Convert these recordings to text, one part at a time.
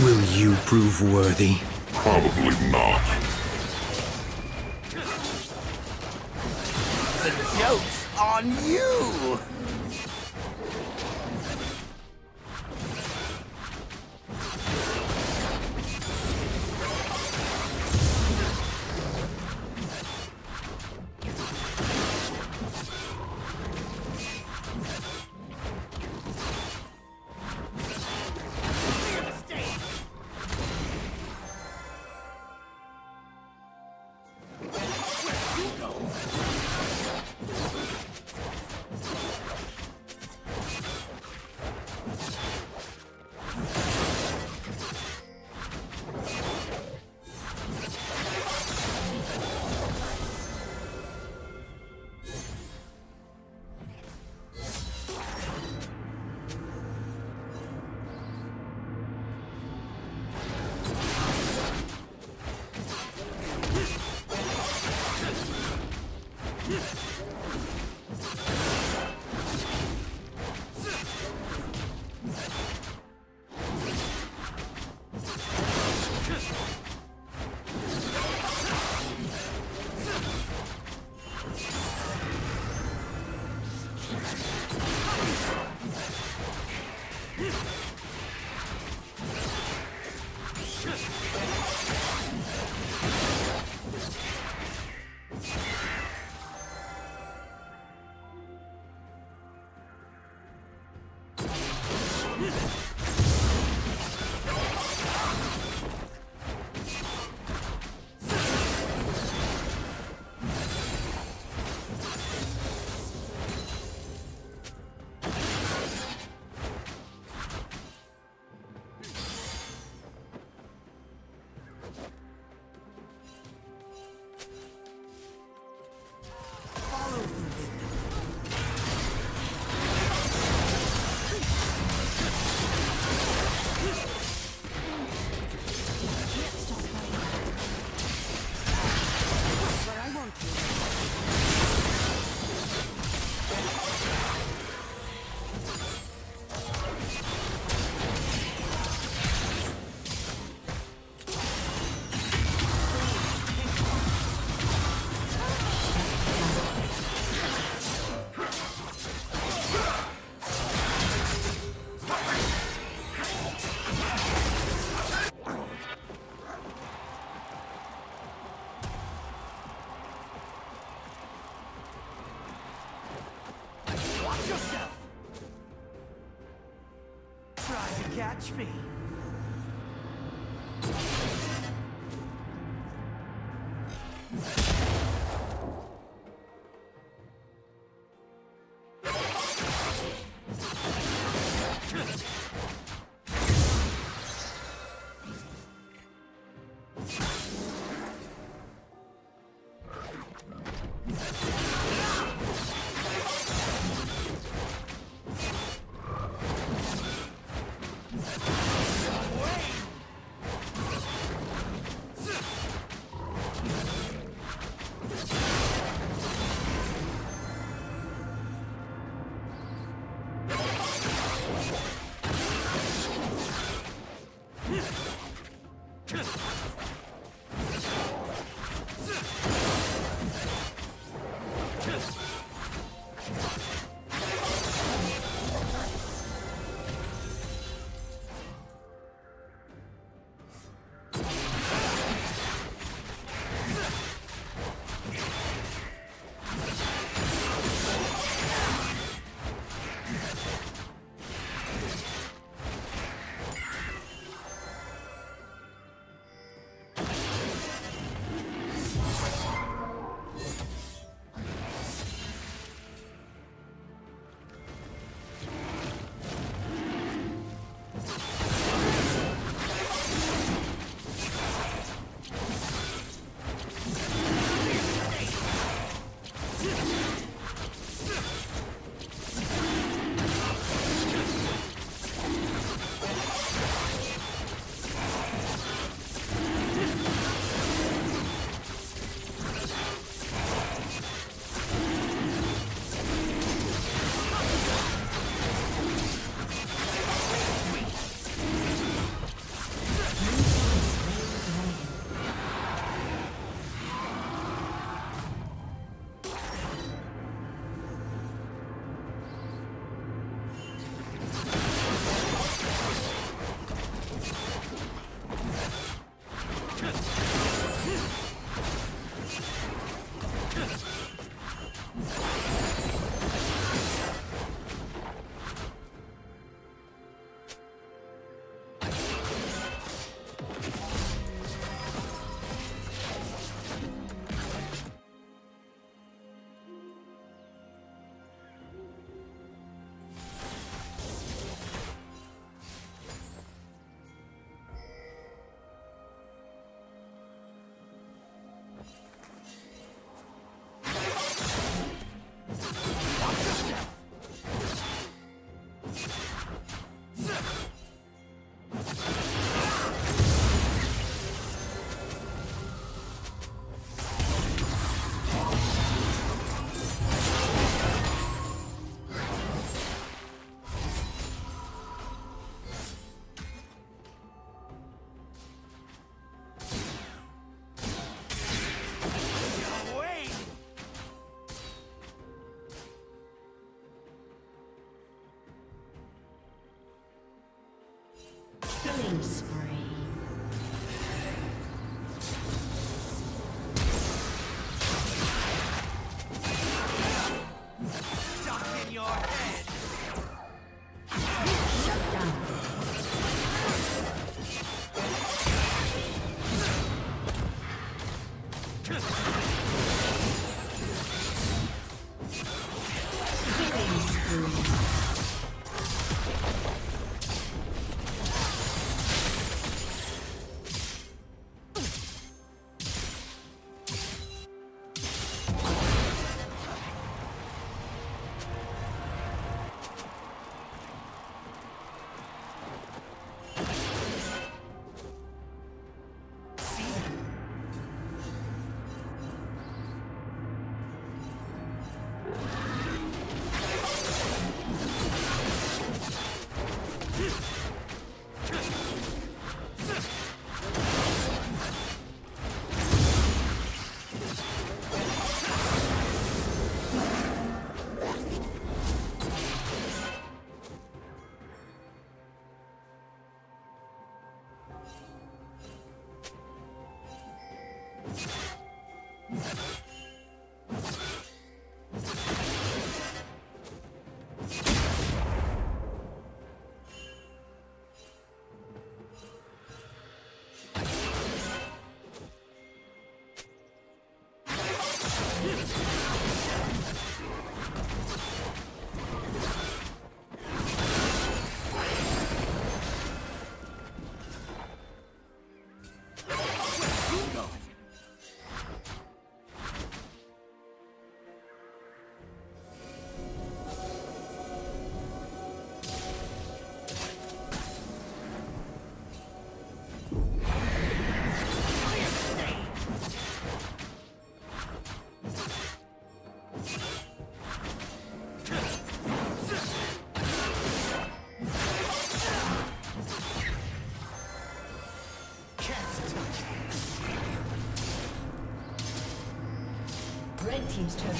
Will you prove worthy? Probably not. The joke's on you! Catch me. Team's turn.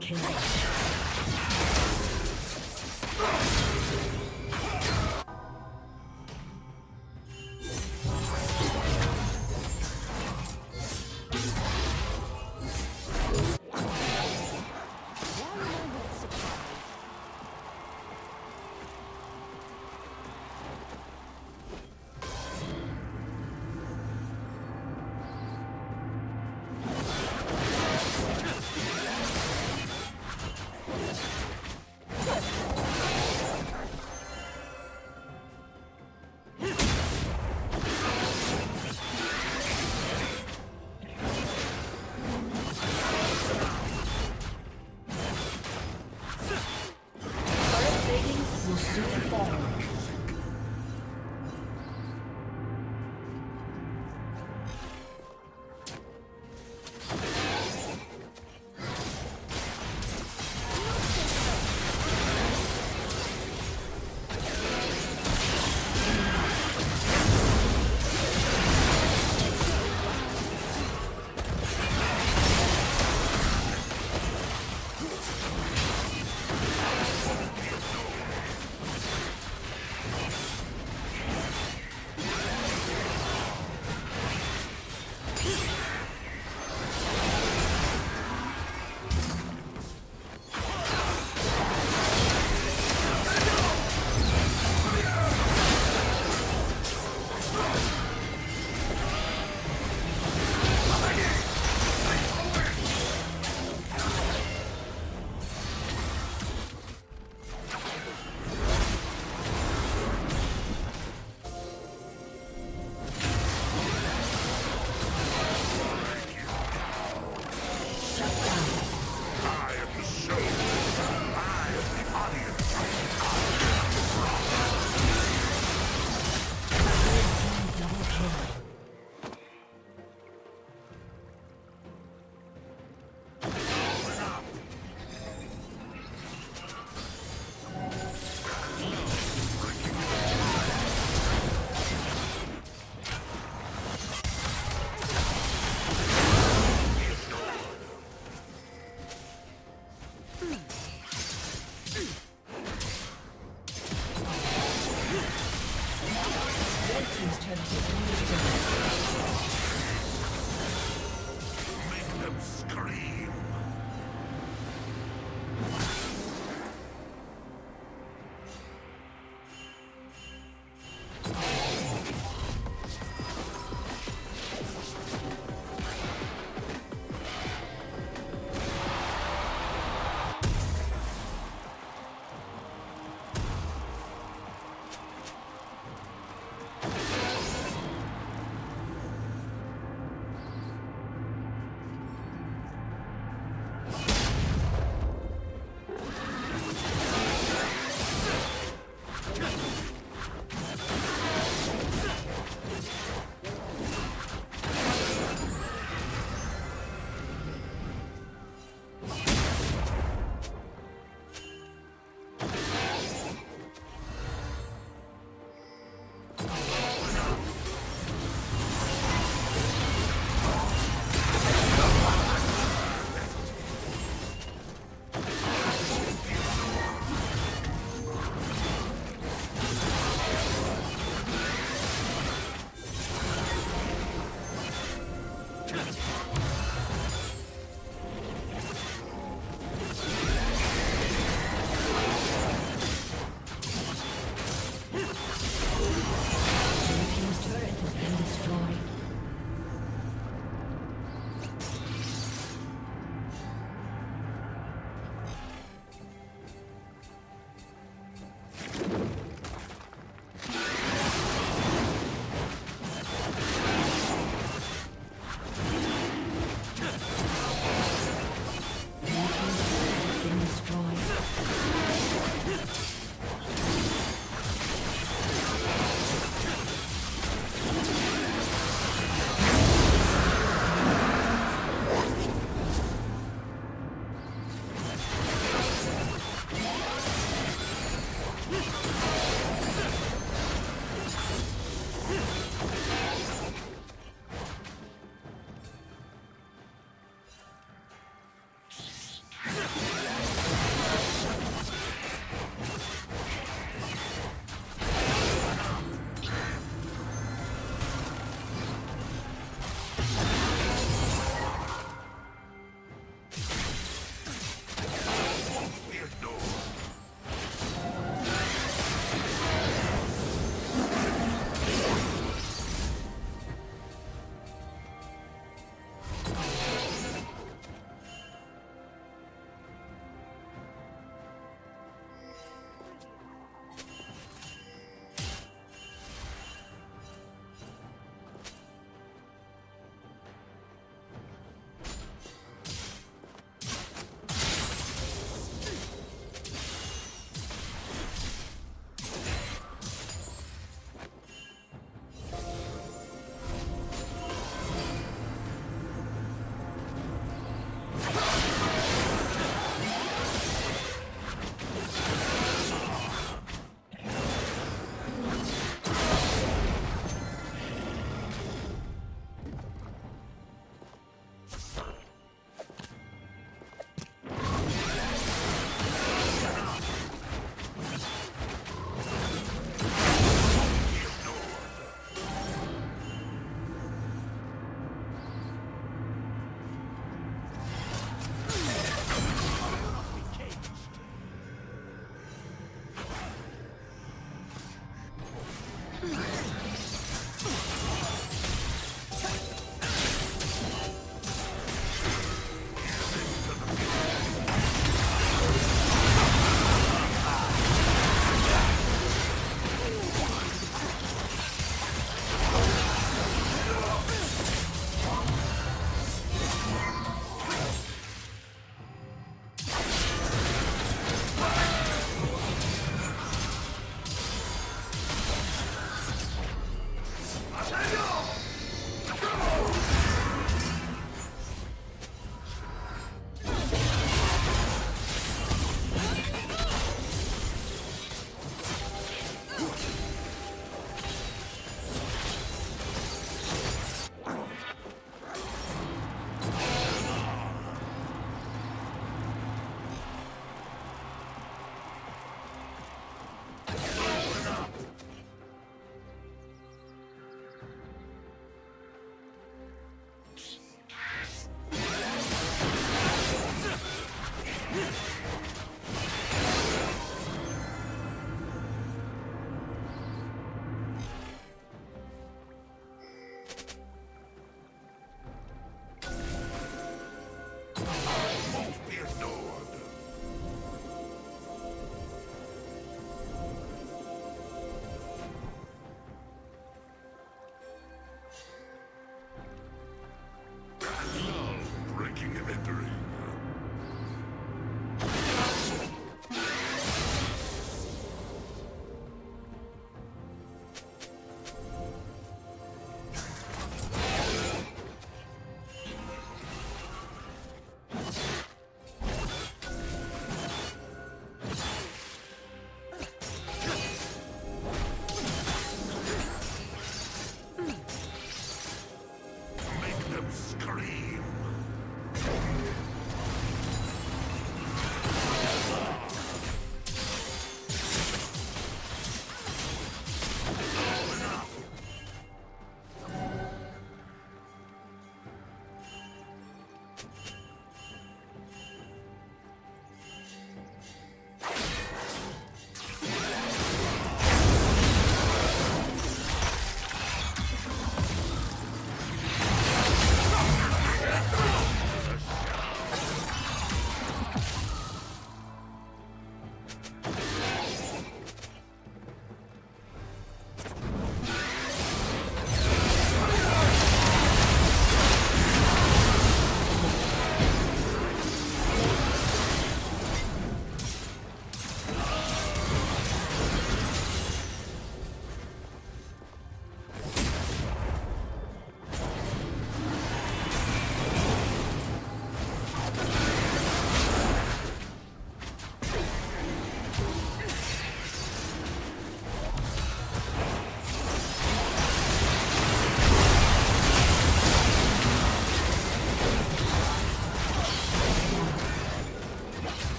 Kill.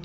Blue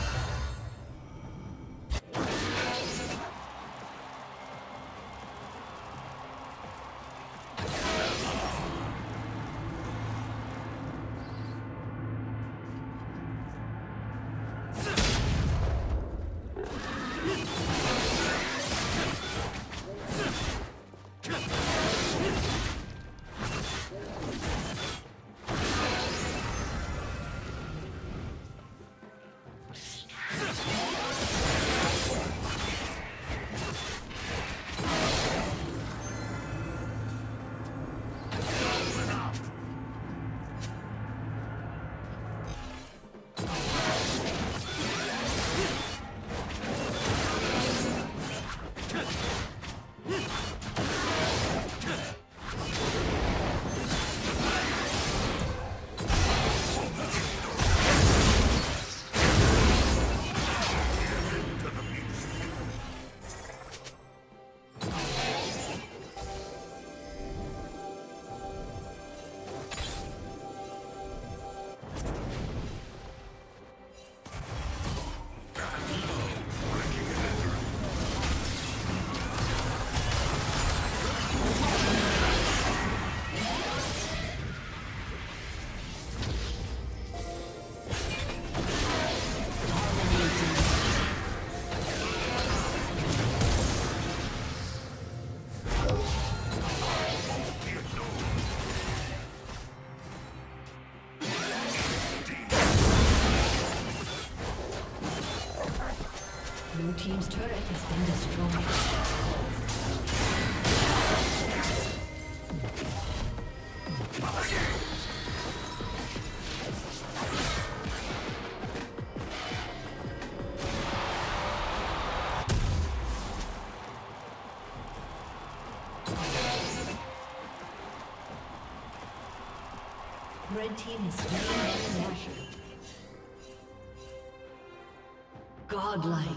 Blue team's turret has been destroyed. Red team is slain. Godlike.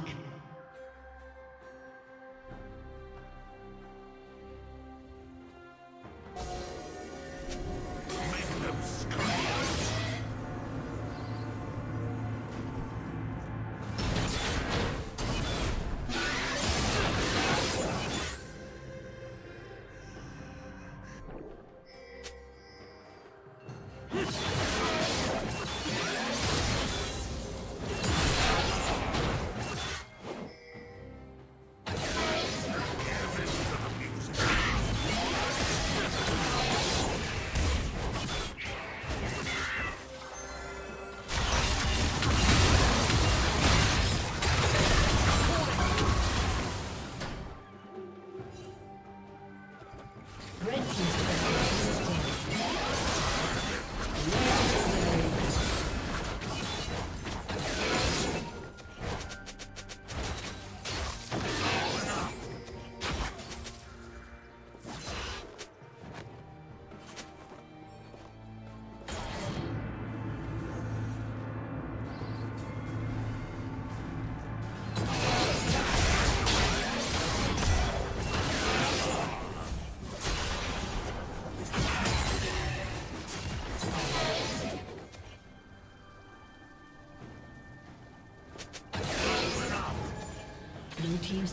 Blue team's